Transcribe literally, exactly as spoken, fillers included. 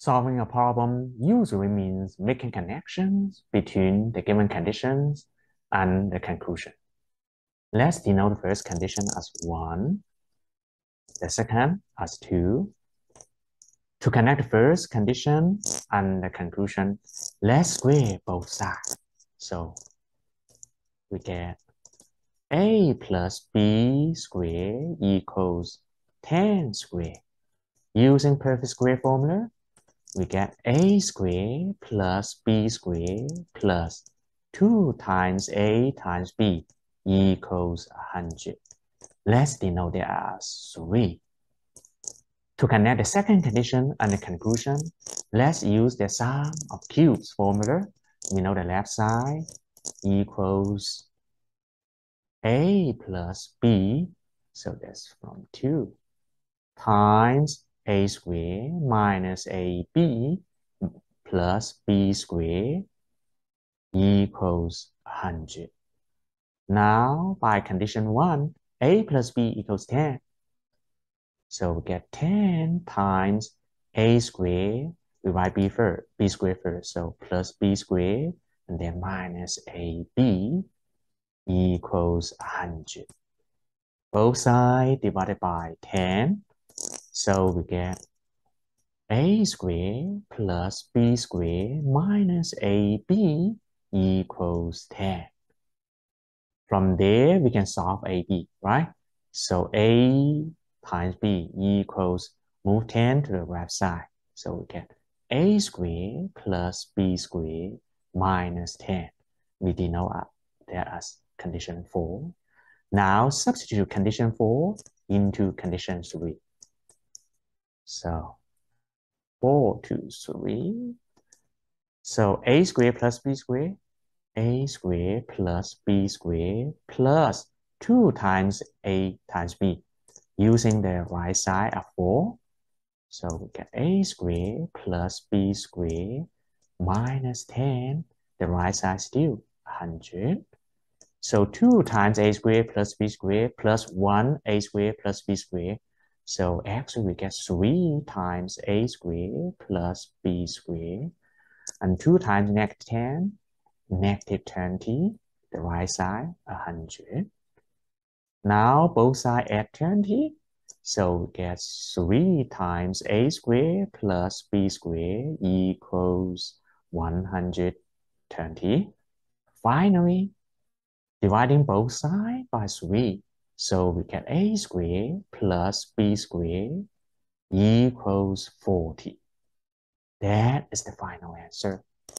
Solving a problem usually means making connections between the given conditions and the conclusion. Let's denote the first condition as one, the second as two. To connect the first condition and the conclusion, let's square both sides. So we get A plus B squared equals ten squared. Using perfect square formula, we get A squared plus B squared plus two times A times B equals one hundred. Let's denote it as three. To connect the second condition and the conclusion, let's use the sum of cubes formula. We know the left side equals A plus B, so that's from two, times A squared minus A B plus B squared equals one hundred. Now, by condition one, A plus B equals ten. So we get ten times A squared, we write B first, B squared first, so plus B squared, and then minus A B equals one hundred. Both sides divided by ten, so we get A squared plus B squared minus A B equals ten. From there, we can solve A B, right? So A times B equals, move ten to the right side. So we get A squared plus B squared minus ten. We denote that as condition four. Now substitute condition four into condition three. So four to three. So A squared plus B squared, A squared plus B squared plus two times A times B. Using the right side of four, so we get A squared plus B squared minus ten, the right side still one hundred. So two times A squared plus B squared plus one A squared plus B squared. So actually we get three times A squared plus B squared. And two times negative ten, negative twenty, the right side one hundred. Now both sides add twenty, so we get three times A squared plus B squared equals one hundred twenty. Finally, dividing both sides by three, so we get A squared plus B squared equals forty. That is the final answer.